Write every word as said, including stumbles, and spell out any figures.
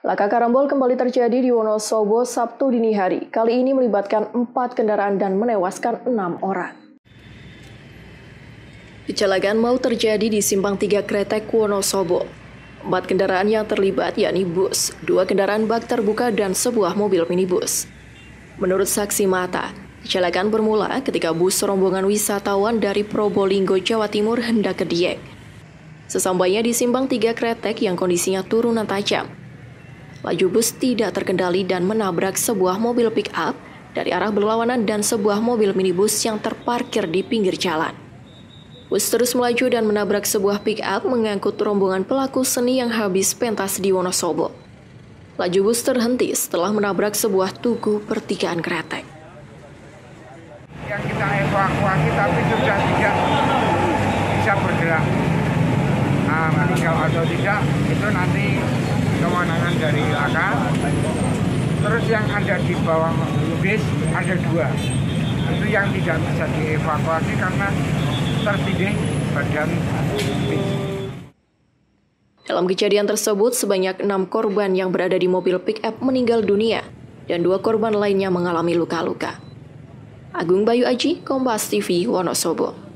Laka karambol kembali terjadi di Wonosobo Sabtu dini hari. Kali ini melibatkan empat kendaraan dan menewaskan enam orang. Kecelakaan maut terjadi di Simpang Tiga Kretek, Wonosobo. Empat kendaraan yang terlibat yakni bus, dua kendaraan bak terbuka dan sebuah mobil minibus. Menurut saksi mata, kecelakaan bermula ketika bus rombongan wisatawan dari Probolinggo, Jawa Timur hendak ke Dieng. Sesampainya di Simpang Tiga Kretek yang kondisinya turunan tajam, laju bus tidak terkendali dan menabrak sebuah mobil pick-up dari arah berlawanan dan sebuah mobil minibus yang terparkir di pinggir jalan. Bus terus melaju dan menabrak sebuah pick-up mengangkut rombongan pelaku seni yang habis pentas di Wonosobo. Laju bus terhenti setelah menabrak sebuah tugu pertigaan kretek. Yang kita evakuasi tapi sudah tidak bisa bergerak. Nah, meninggal atau tidak itu nanti kewenangan dari laka. Terus yang ada di bawah bis ada dua, itu yang tidak bisa dievakuasi karena tertindih badan bis. Dalam kejadian tersebut sebanyak enam korban yang berada di mobil pick-up meninggal dunia dan dua korban lainnya mengalami luka-luka. Agung Bayu Aji, Kompas T V, Wonosobo.